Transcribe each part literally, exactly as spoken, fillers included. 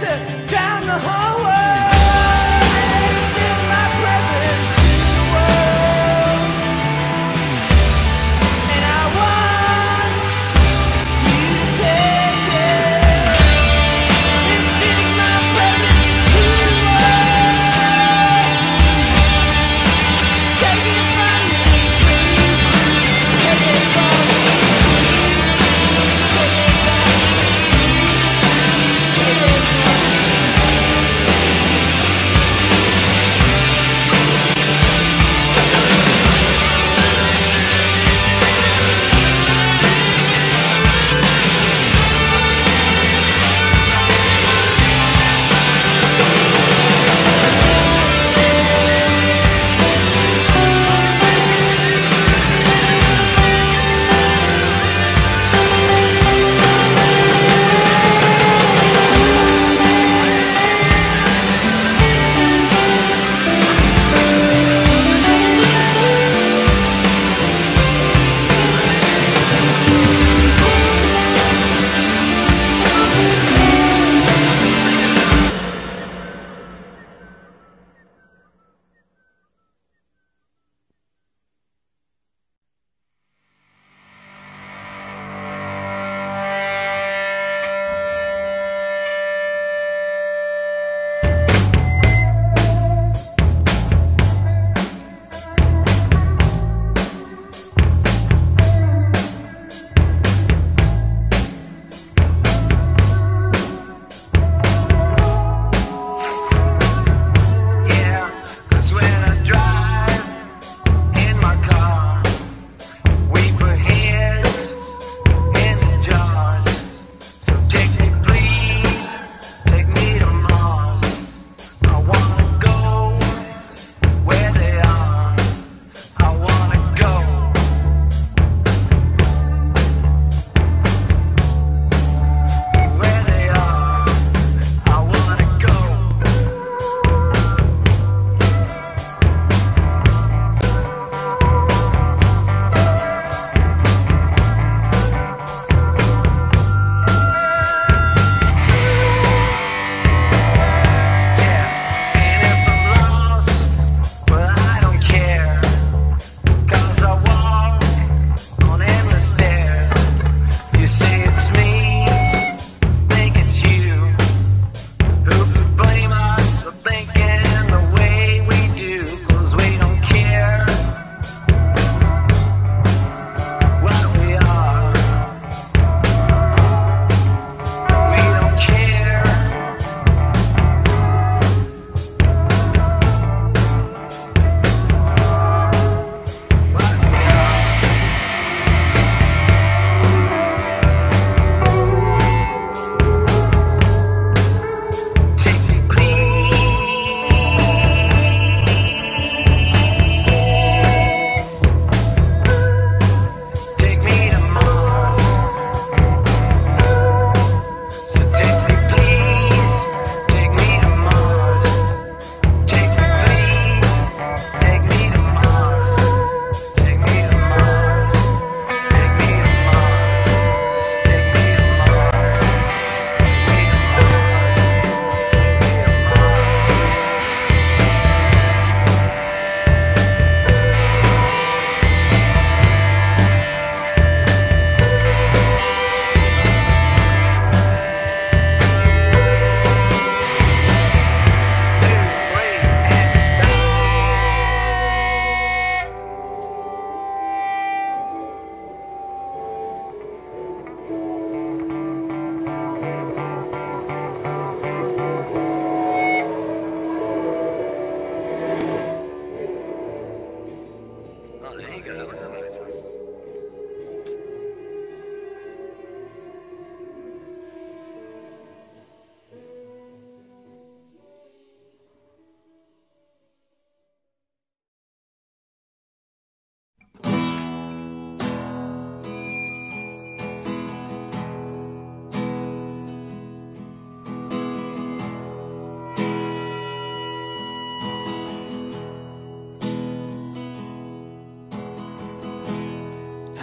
chapter down the hallway.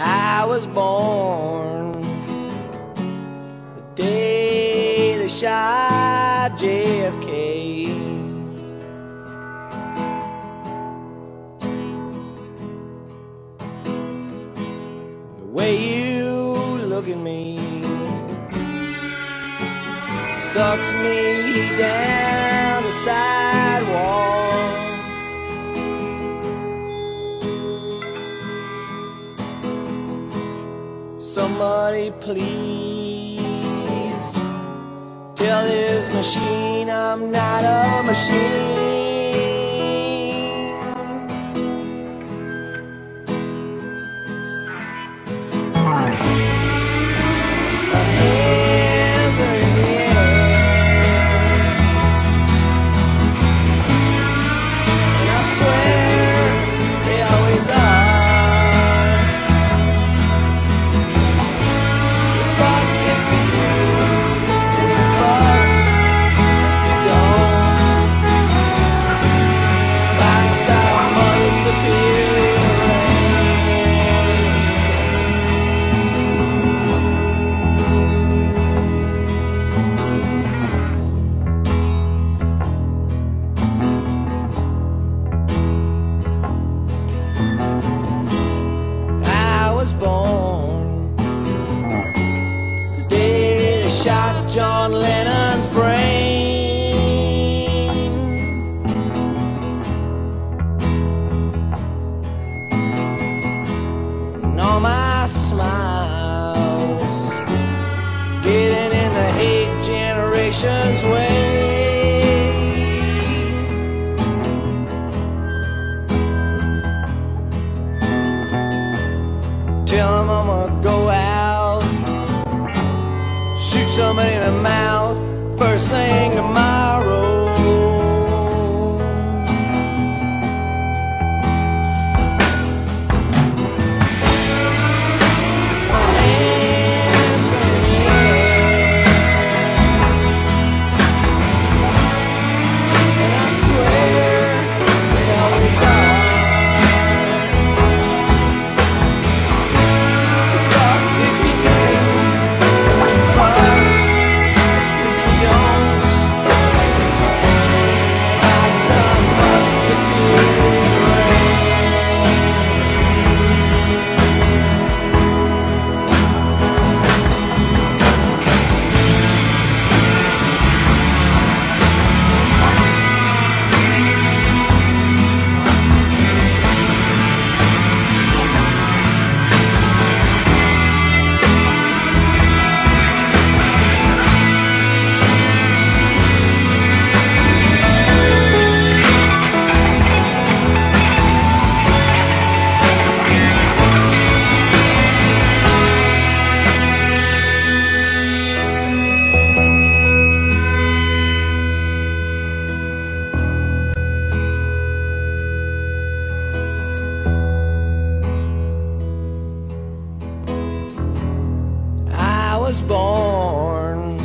I was born the day they shot at J F K. The way you look at me sucks me down the sidewalk. Somebody please tell this machine I'm not a machine. My hands are in the air, and I swear they always are. Shot John Lennon's brain. And all my smiles getting in the hate generation's way. Tell them I'm gonna go out, shoot somebody in the mouth first thing tomorrow. My hands are in the air, and I swear they always are. I was born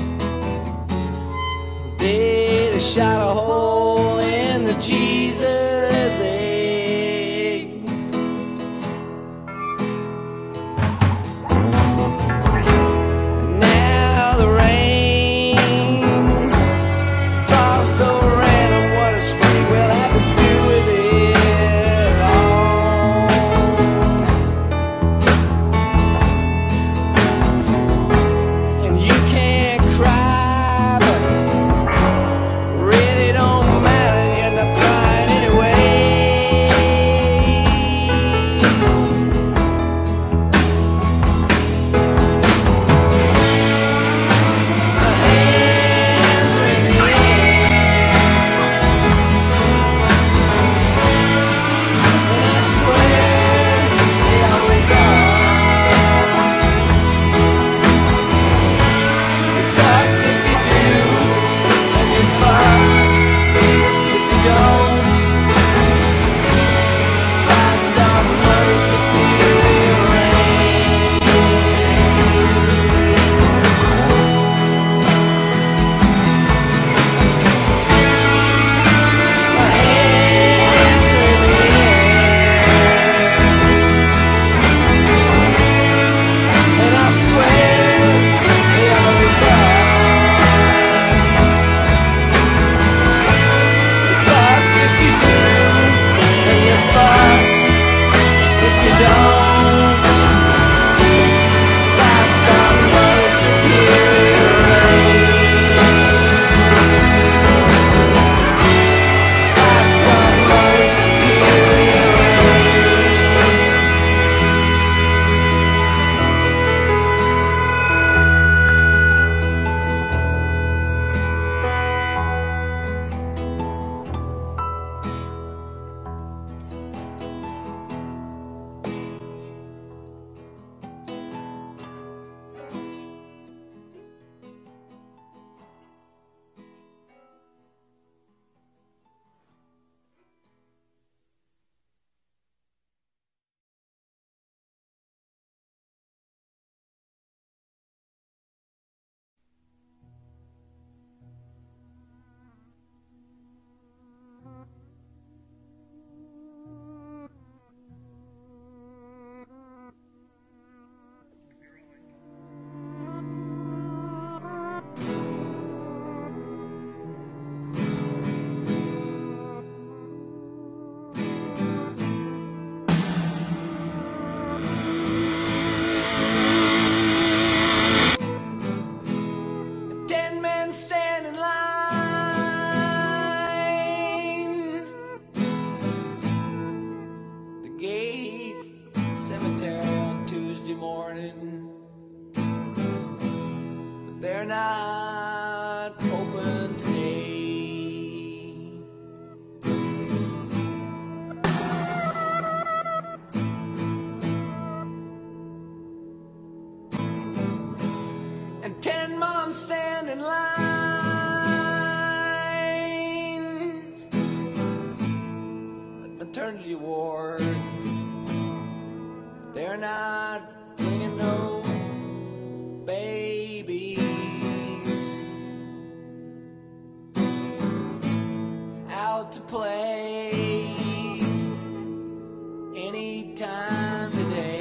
the day they shot a hole in the Jesus egg. Now the rain tossed so random, what is free will have to do with it all. Cry, but really don't friendly war. They're not bringing no babies out to play any time today.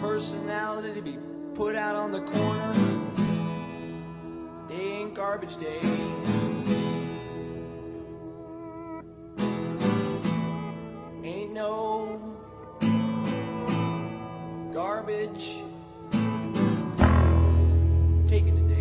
Personality to be put out on the corner. Day ain't garbage day. Ain't no garbage taken today.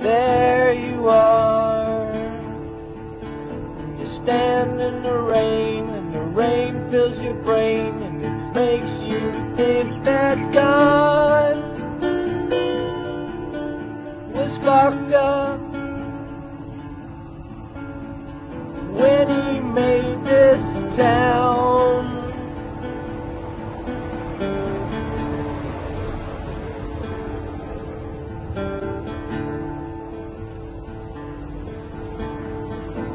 There you are. You stand in the rain, and the rain fills your brain, and it makes you think that God was fucked up when he made this town.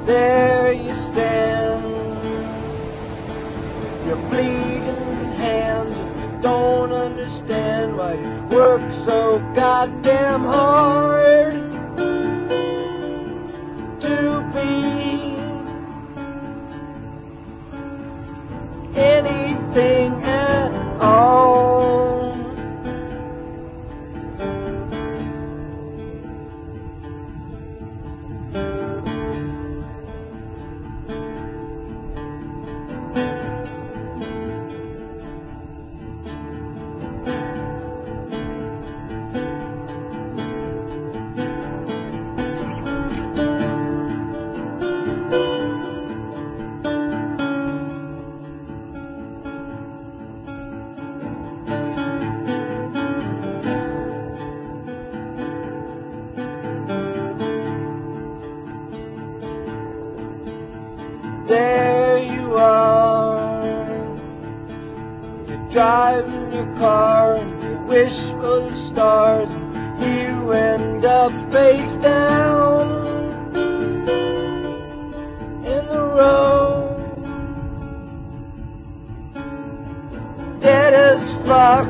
There you stand, your bleeding hands, and you don't understand why you work so goddamn hard to be anything at all. There you are, you're driving your car, and you wish for the stars, and you end up face down in the road, dead as fuck.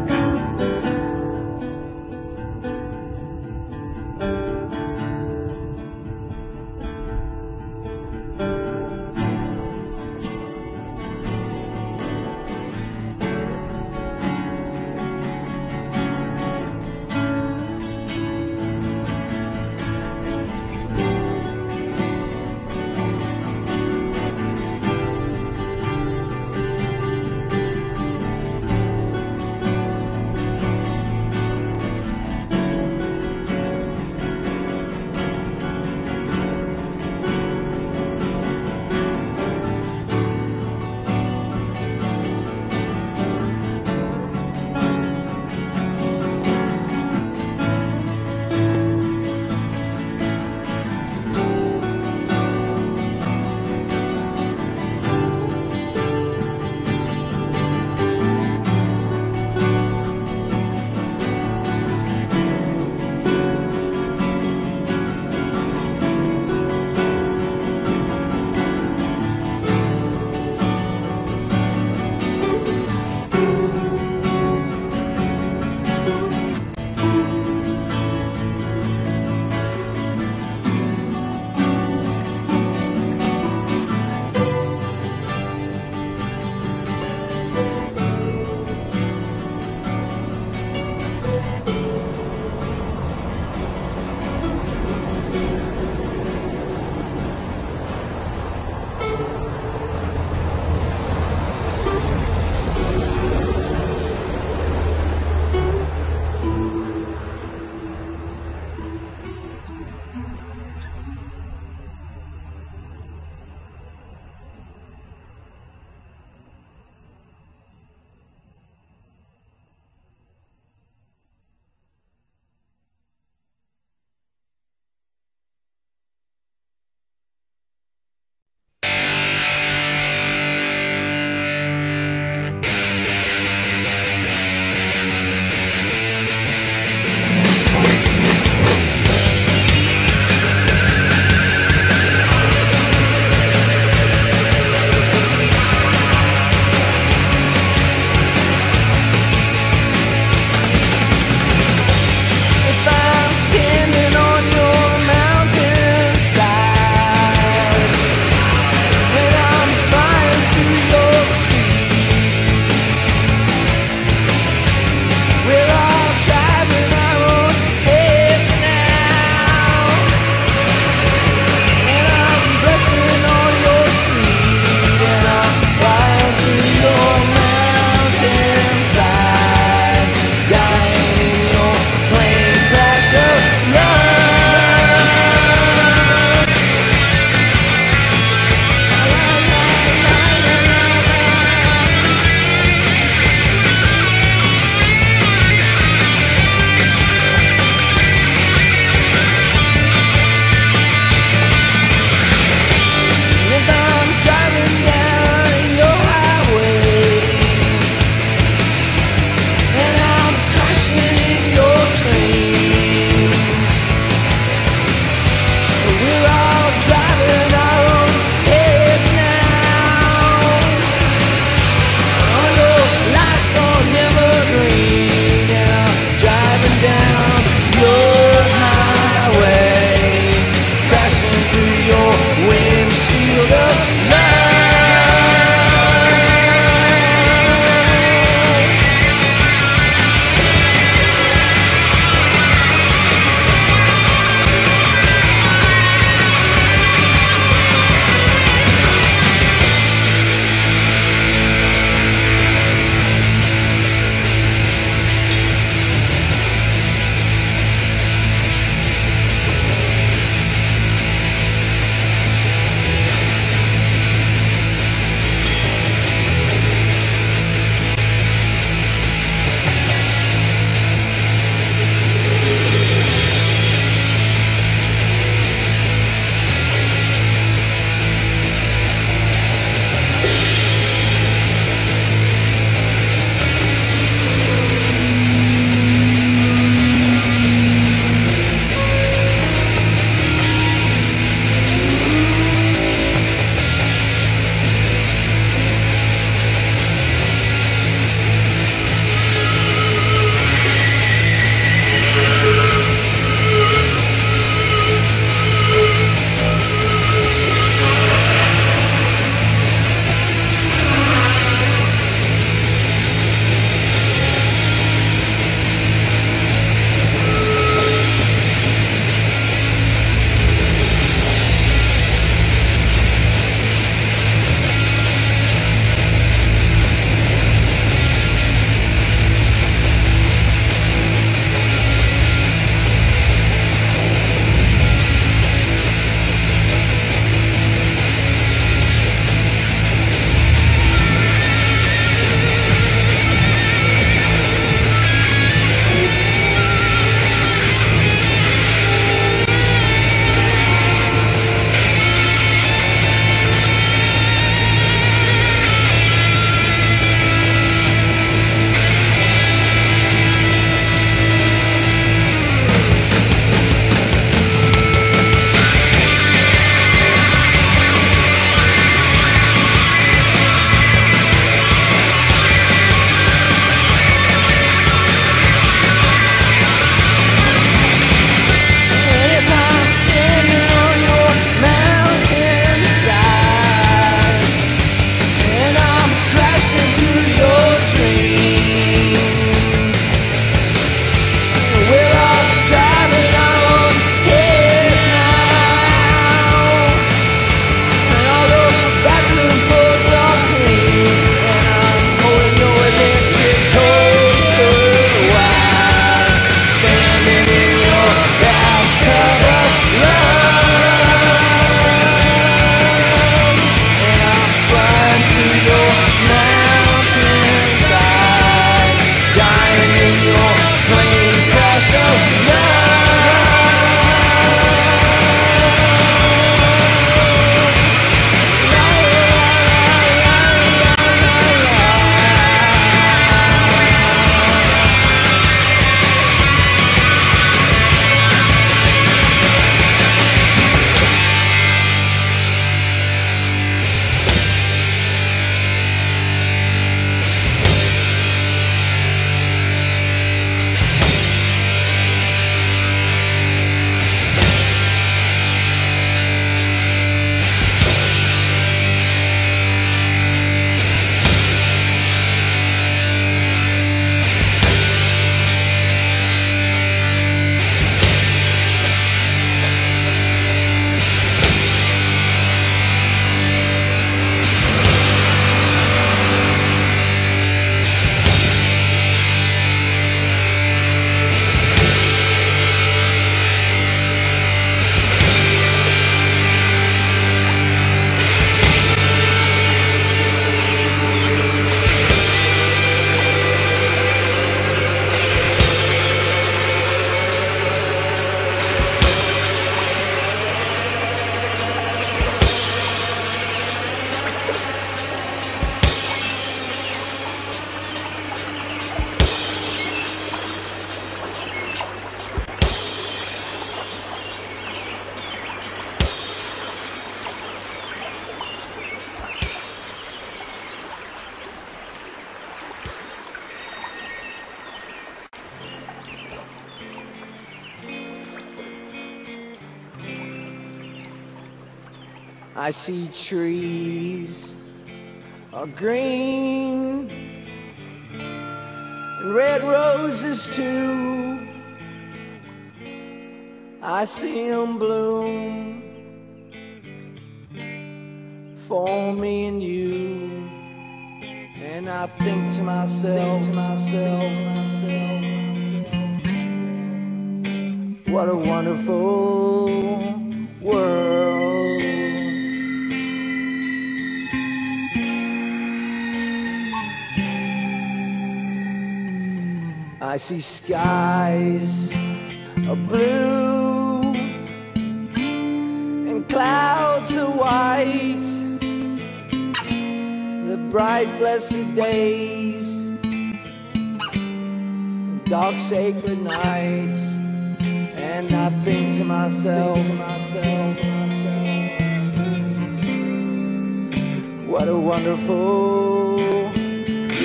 I see trees are green and red roses too. I see them bloom for me and you. And I think to myself, think to myself, to myself, what a wonderful world. I see skies of blue and clouds of white, the bright blessed days, the dark sacred nights. And I think to myself, think to myself, what a wonderful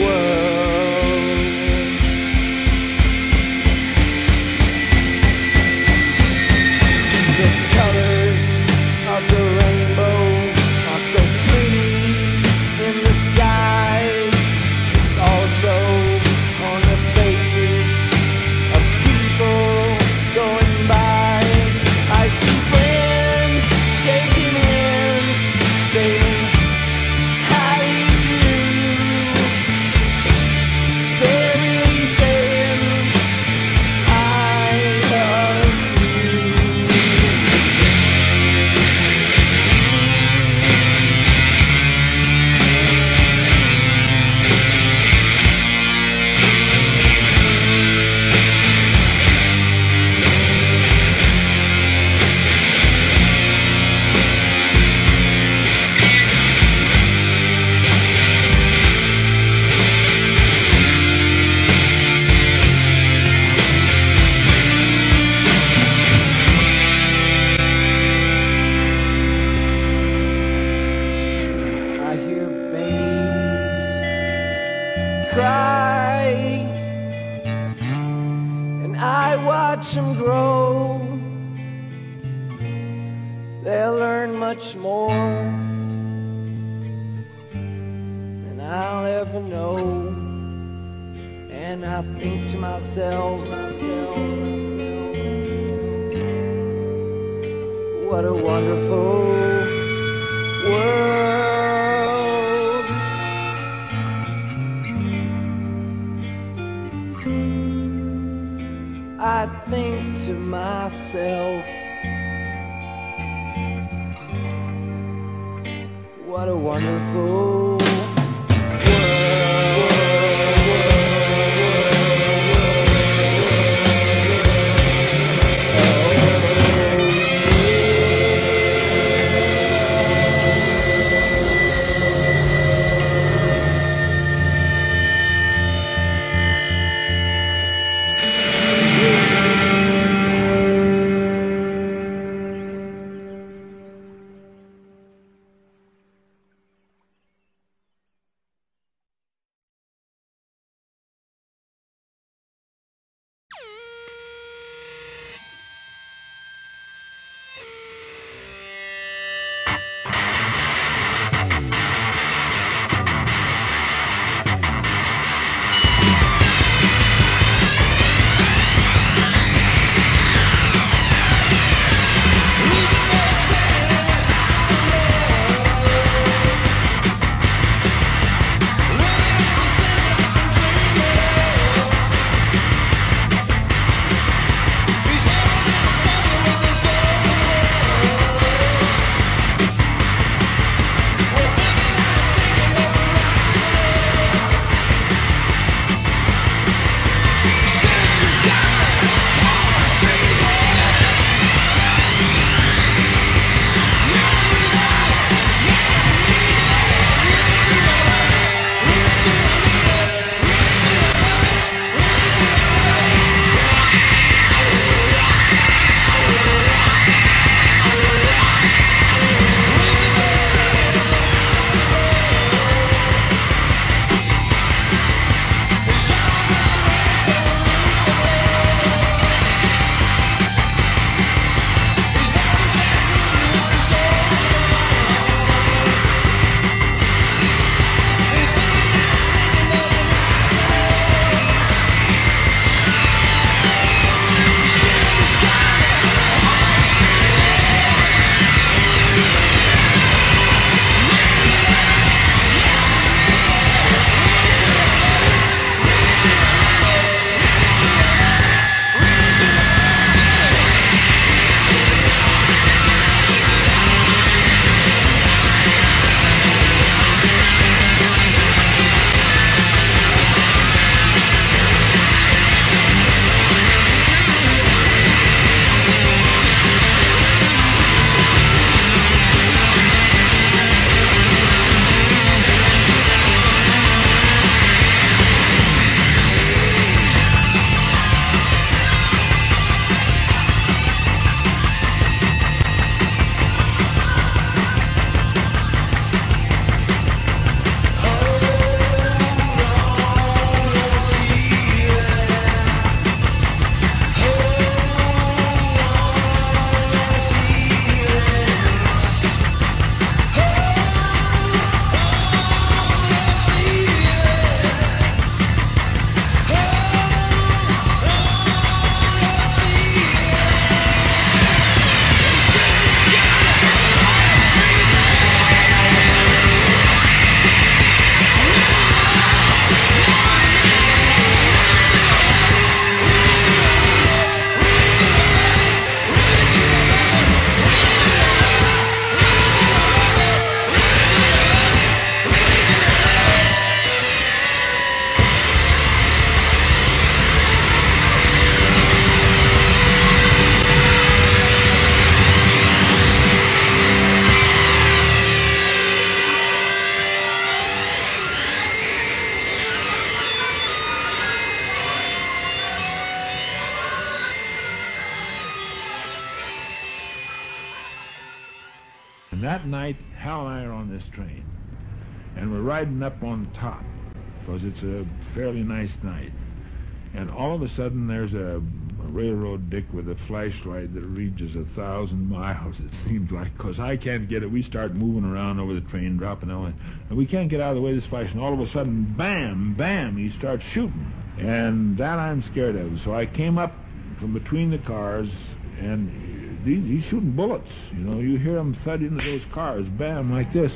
world. The colors of the rainbow are so pretty in the sky. It's also on the faces of people going cry, and I watch them grow. They'll learn much more than I'll ever know. And I think to myself, myself, myself, what a wonderful world. I think to myself, what a wonderful And that night, Hal and I are on this train, and we're riding up on top, because it's a fairly nice night. And all of a sudden, there's a, a railroad dick with a flashlight that reaches a thousand miles, it seems like, because I can't get it. We start moving around over the train, dropping on, and we can't get out of the way of this flash, and all of a sudden, bam, bam, he starts shooting. And that I'm scared of. So I came up from between the cars, and he, he's shooting bullets. You know, you hear him thud into those cars, bam, like this.